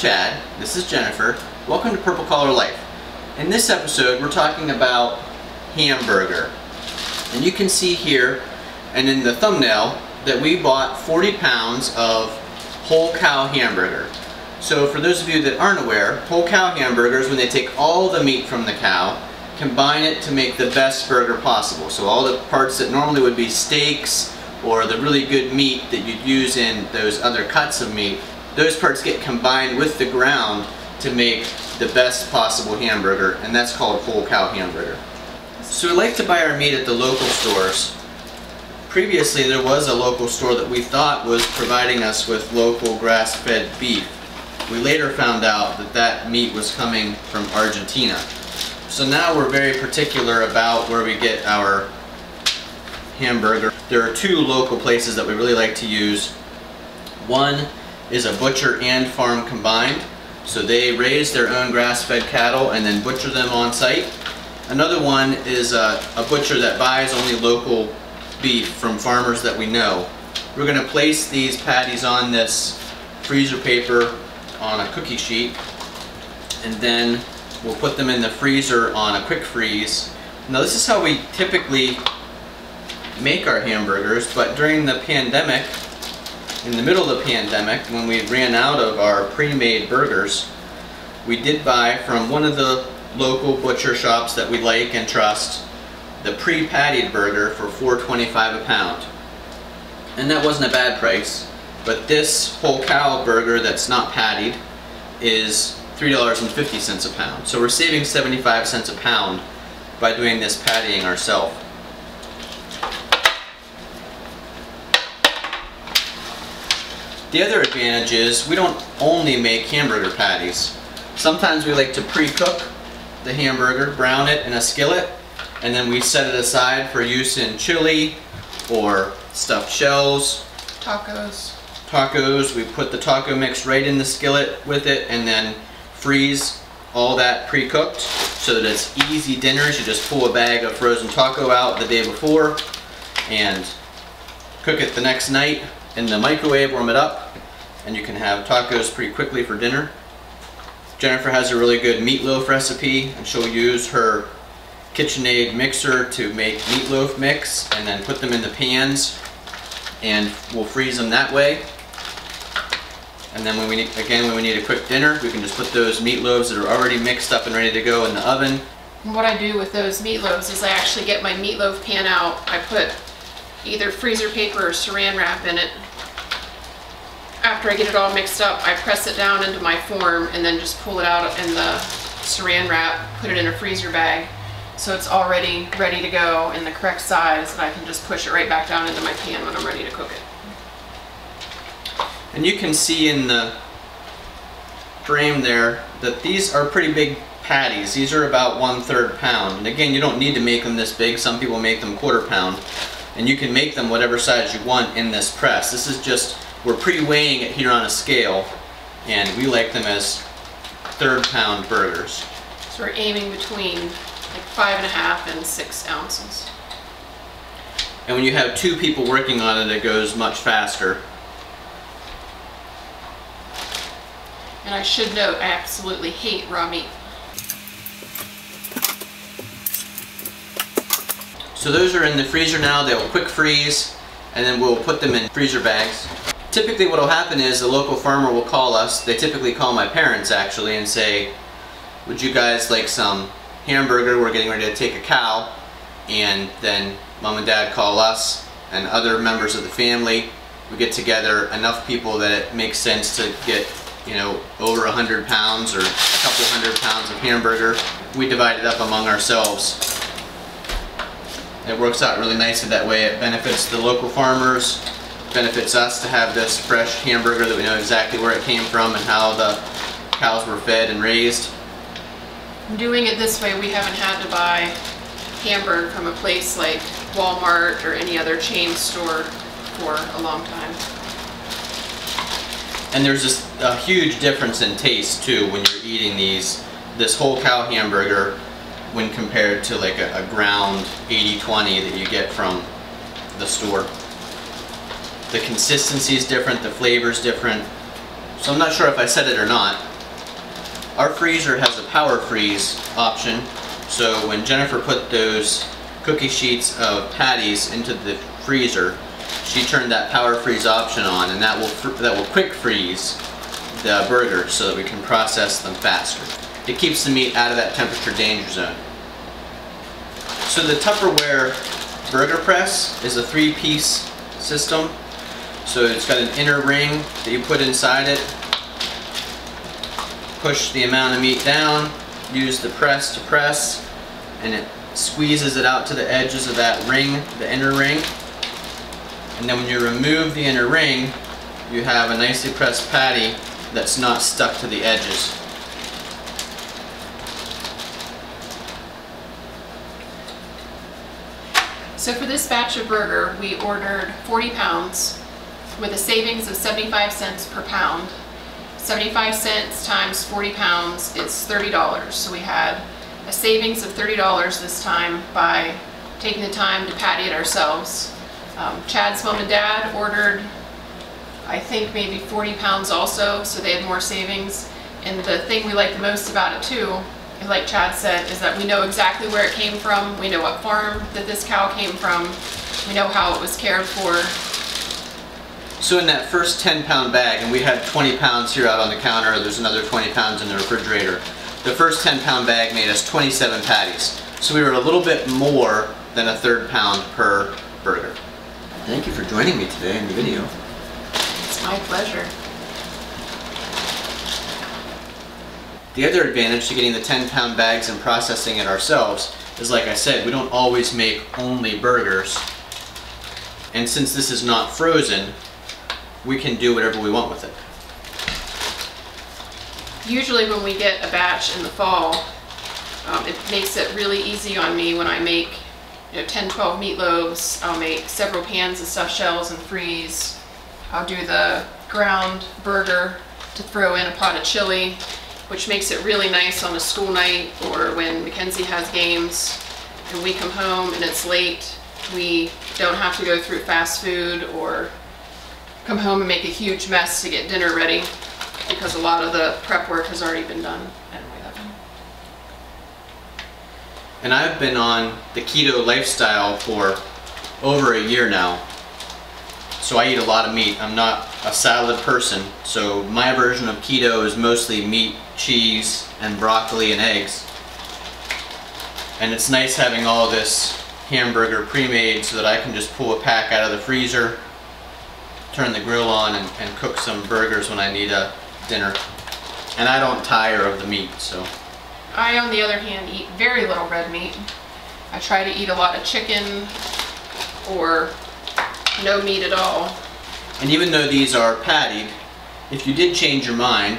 Chad, this is Jennifer. Welcome to Purple Collar Life. In this episode we're talking about hamburger. And you can see here and in the thumbnail that we bought 40 pounds of whole cow hamburger. So for those of you that aren't aware, whole cow hamburgers, when they take all the meat from the cow, combine it to make the best burger possible. So all the parts that normally would be steaks or the really good meat that you'd use in those other cuts of meat, those parts get combined with the ground to make the best possible hamburger, and that's called whole cow hamburger. So we like to buy our meat at the local stores. Previously there was a local store that we thought was providing us with local grass-fed beef. We later found out that that meat was coming from Argentina. So now we're very particular about where we get our hamburger. There are two local places that we really like to use. One is a butcher and farm combined. So they raise their own grass-fed cattle and then butcher them on site. Another one is a butcher that buys only local beef from farmers that we know. We're going to place these patties on this freezer paper on a cookie sheet, and then we'll put them in the freezer on a quick freeze. Now this is how we typically make our hamburgers, but during the pandemic, in the middle of the pandemic, when we ran out of our pre-made burgers, we did buy from one of the local butcher shops that we like and trust the pre-pattied burger for $4.25 a pound. And that wasn't a bad price, but this whole cow burger that's not pattied is $3.50 a pound. So we're saving 75 cents a pound by doing this pattying ourselves. The other advantage is we don't only make hamburger patties. Sometimes we like to pre-cook the hamburger, brown it in a skillet, and then we set it aside for use in chili or stuffed shells. Tacos. We put the taco mix right in the skillet with it and then freeze all that pre-cooked so that it's easy dinners. You just pull a bag of frozen taco out the day before and cook it the next night in the microwave, warm it up, and you can have tacos pretty quickly for dinner. Jennifer has a really good meatloaf recipe, and she'll use her KitchenAid mixer to make meatloaf mix and then put them in the pans, and we'll freeze them that way. And then when we need a quick dinner, we can just put those meatloaves that are already mixed up and ready to go in the oven. What I do with those meatloaves is I actually get my meatloaf pan out. I put either freezer paper or saran wrap in it. After I get it all mixed up, I press it down into my form and then just pull it out in the saran wrap, put it in a freezer bag so it's already ready to go in the correct size, and I can just push it right back down into my pan when I'm ready to cook it. And you can see in the frame there that these are pretty big patties. These are about 1/3 pound. And again, you don't need to make them this big. Some people make them 1/4 pound. And you can make them whatever size you want in this press. This is just, we're pre-weighing it here on a scale, and we like them as 1/3 pound burgers. So we're aiming between like 5.5 and 6 ounces. And when you have two people working on it, it goes much faster. And I should note, I absolutely hate raw meat. So those are in the freezer now. They will quick freeze, and then we'll put them in freezer bags. Typically what will happen is the local farmer will call us. They typically call my parents actually and say, would you guys like some hamburger? We're getting ready to take a cow. And then mom and dad call us and other members of the family. We get together enough people that it makes sense to get, you know, over 100 pounds or a couple 100 pounds of hamburger. We divide it up among ourselves. It works out really nicely that way. It benefits the local farmers, benefits us to have this fresh hamburger that we know exactly where it came from and how the cows were fed and raised. Doing it this way, we haven't had to buy hamburger from a place like Walmart or any other chain store for a long time. And there's just a huge difference in taste too when you're eating these. This whole cow hamburger when compared to like a ground 80/20 that you get from the store. The consistency is different, the flavor is different. So I'm not sure if I said it or not, Our freezer has a power freeze option, so when Jennifer put those cookie sheets of patties into the freezer, she turned that power freeze option on, and that will quick freeze the burger so that we can process them faster. It keeps the meat out of that temperature danger zone. So the Tupperware burger press is a three-piece system. So it's got an inner ring that you put inside it, push the amount of meat down, use the press to press, and it squeezes it out to the edges of that ring, the inner ring. And then when you remove the inner ring, you have a nicely pressed patty that's not stuck to the edges. So for this batch of burger, we ordered 40 pounds with a savings of 75 cents per pound. 75 cents times 40 pounds, it's $30. So we had a savings of $30 this time by taking the time to patty it ourselves. Chad's mom and dad ordered, I think, maybe 40 pounds also, so they had more savings. And the thing we like the most about it too, like Chad said, is that we know exactly where it came from. We know what farm that this cow came from. We know how it was cared for. So in that first 10-pound bag, and we had 20 pounds here out on the counter, there's another 20 pounds in the refrigerator. The first 10-pound bag made us 27 patties. So we were a little bit more than a £3 per burger. Thank you for joining me today in the video. It's my pleasure. The other advantage to getting the 10-pound bags and processing it ourselves is, like I said, we don't always make only burgers. And since this is not frozen, we can do whatever we want with it. Usually when we get a batch in the fall, it makes it really easy on me when I make 10-12 meatloaves. I'll make several pans of stuffed shells and freeze. I'll do the ground burger to throw in a pot of chili, which makes it really nice on a school night or when Mackenzie has games and we come home and it's late. We don't have to go through fast food or come home and make a huge mess to get dinner ready because a lot of the prep work has already been done. And I've been on the keto lifestyle for over a year now. So I eat a lot of meat. I'm not a salad person. So my version of keto is mostly meat, cheese, and broccoli and eggs. And it's nice having all this hamburger pre-made so that I can just pull a pack out of the freezer, turn the grill on, and cook some burgers when I need a dinner. And I don't tire of the meat, so. I, on the other hand, eat very little red meat. I try to eat a lot of chicken or no meat at all. And even though these are pattied, if you did change your mind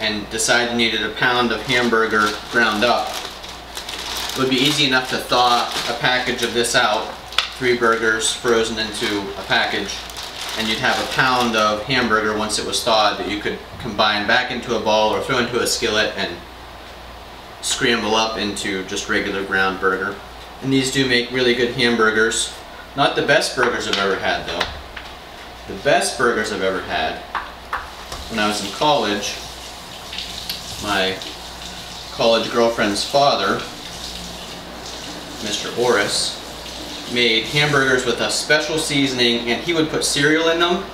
and decide you needed a pound of hamburger ground up, it would be easy enough to thaw a package of this out, 3 burgers frozen into a package, and you'd have a pound of hamburger once it was thawed that you could combine back into a ball or throw into a skillet and scramble up into just regular ground burger. And these do make really good hamburgers. Not the best burgers I've ever had though. The best burgers I've ever had, when I was in college, my college girlfriend's father, Mr. Orris, made hamburgers with a special seasoning, and he would put cereal in them,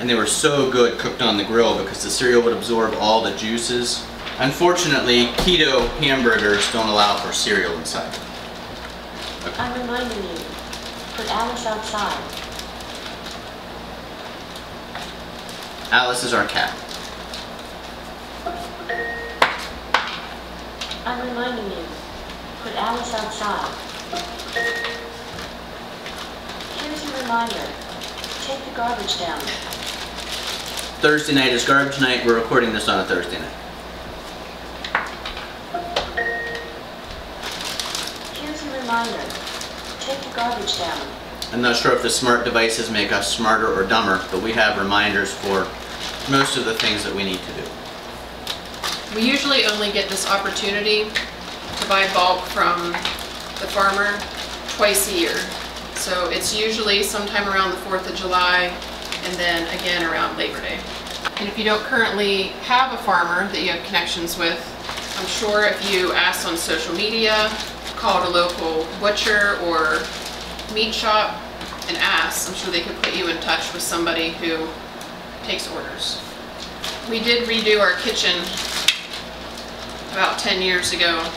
and they were so good cooked on the grill because the cereal would absorb all the juices. Unfortunately, keto hamburgers don't allow for cereal inside. Okay. I'm reminding you, put Alice outside. Alice is our cat. I'm reminding you, put Alice outside. Here's a reminder, take the garbage down. Thursday night is garbage night. We're recording this on a Thursday night. Here's a reminder, take the garbage down. I'm not sure if the smart devices make us smarter or dumber, but we have reminders for most of the things that we need to do. We usually only get this opportunity to buy bulk from the farmer twice a year. So it's usually sometime around the 4th of July and then again around Labor Day. And if you don't currently have a farmer that you have connections with, I'm sure if you ask on social media, call a local butcher or meat shop and ask, I'm sure they could put you in touch with somebody who takes orders. We did redo our kitchen about 10 years ago.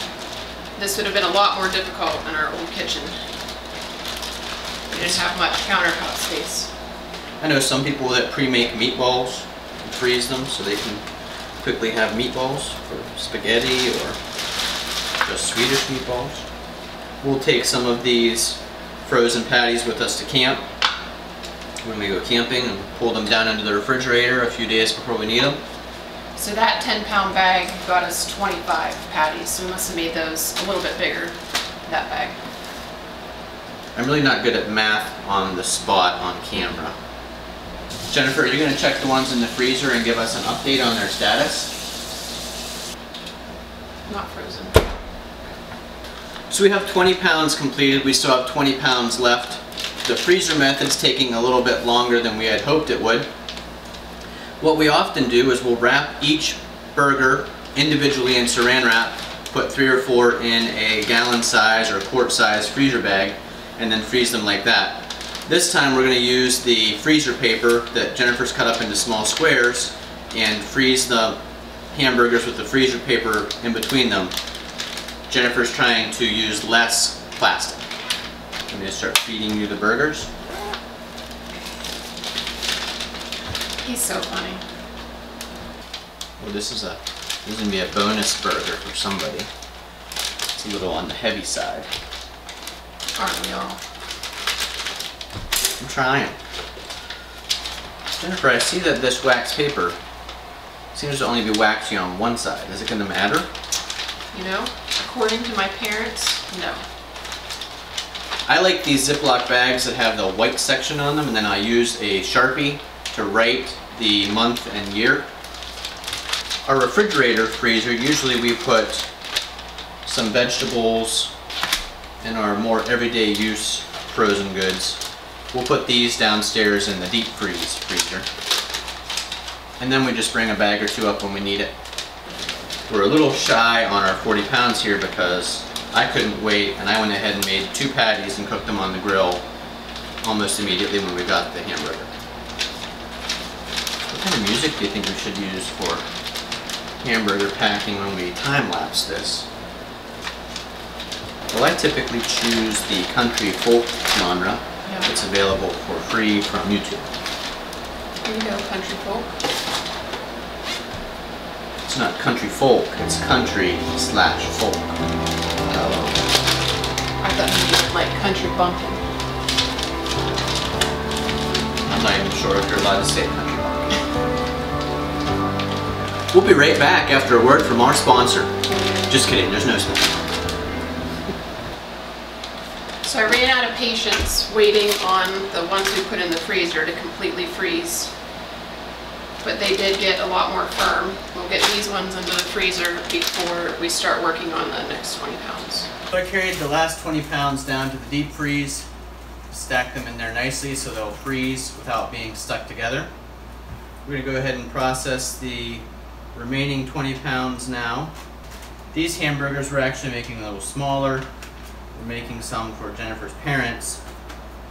This would have been a lot more difficult in our old kitchen. We didn't have much countertop space. I know some people that pre-make meatballs and freeze them so they can quickly have meatballs for spaghetti or just Swedish meatballs. We'll take some of these frozen patties with us to camp when we go camping and pull them down into the refrigerator a few days before we need them. So that 10-pound bag got us 25 patties, so we must have made those a little bit bigger, that bag. I'm really not good at math on the spot on camera. Jennifer, are you going to check the ones in the freezer and give us an update on their status? Not frozen. So we have 20 pounds completed. We still have 20 pounds left. The freezer method's taking a little bit longer than we had hoped it would. What we often do is we'll wrap each burger individually in saran wrap, put 3 or 4 in a gallon size or a quart size freezer bag, and then freeze them like that. This time we're going to use the freezer paper that Jennifer's cut up into small squares and freeze the hamburgers with the freezer paper in between them. Jennifer's trying to use less plastic. I'm going to start feeding you the burgers. He's so funny. Well, this is going to be a bonus burger for somebody. It's a little on the heavy side. Aren't we all? I'm trying. Jennifer, I see that this wax paper seems to only be waxy on one side. Is it going to matter? You know, according to my parents, no. I like these Ziploc bags that have the white section on them, and then I use a Sharpie to write the month and year. Our refrigerator freezer, usually we put some vegetables and our more everyday use frozen goods. We'll put these downstairs in the deep freeze freezer. And then we just bring a bag or two up when we need it. We're a little shy on our 40 pounds here because I couldn't wait, and I went ahead and made 2 patties and cooked them on the grill almost immediately when we got the hamburger. What kind of music do you think we should use for hamburger packing when we time-lapse this? Well, I typically choose the country folk genre. It's available for free from YouTube. Here you go, country folk. It's not country folk, it's country/folk. Oh. I thought you meant like country bumpkin. I'm not even sure if you're allowed to say country bumpkin. We'll be right back after a word from our sponsor. Just kidding, there's no sponsor. So I ran out of patience waiting on the ones we put in the freezer to completely freeze, but they did get a lot more firm. We'll get these ones into the freezer before we start working on the next 20 pounds. So I carried the last 20 pounds down to the deep freeze, stacked them in there nicely so they'll freeze without being stuck together. We're going to go ahead and process the remaining 20 pounds now. These hamburgers we're actually making a little smaller. We're making some for Jennifer's parents,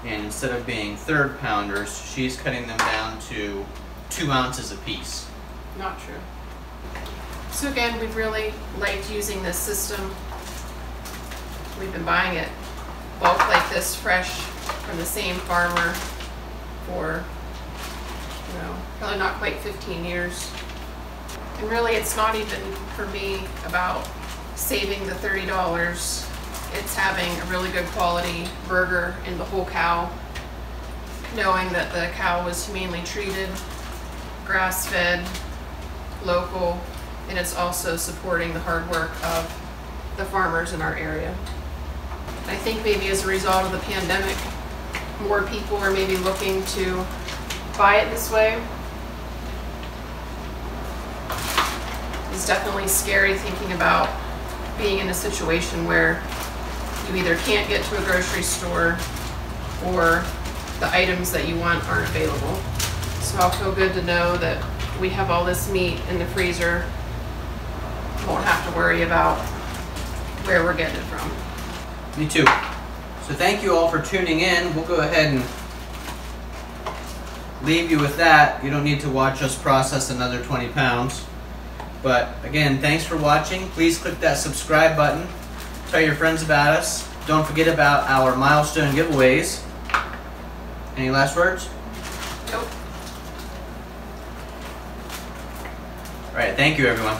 and instead of being 3rd pounders, she's cutting them down to 2 ounces apiece. Not true. So again, we've really liked using this system. We've been buying it bulk like this, fresh from the same farmer for, you know, probably not quite 15 years. And really, it's not even for me about saving the $30. It's having a really good quality burger and the whole cow, knowing that the cow was humanely treated, grass-fed, local, and it's also supporting the hard work of the farmers in our area. I think maybe as a result of the pandemic, more people are maybe looking to buy it this way. It's definitely scary thinking about being in a situation where you either can't get to a grocery store or the items that you want aren't available. So I'll feel good to know that we have all this meat in the freezer. Won't have to worry about where we're getting it from. Me too. So thank you all for tuning in. We'll go ahead and leave you with that. You don't need to watch us process another 20 pounds. But again, thanks for watching. Please click that subscribe button. Tell your friends about us. Don't forget about our milestone giveaways. Any last words? Nope. All right, thank you everyone.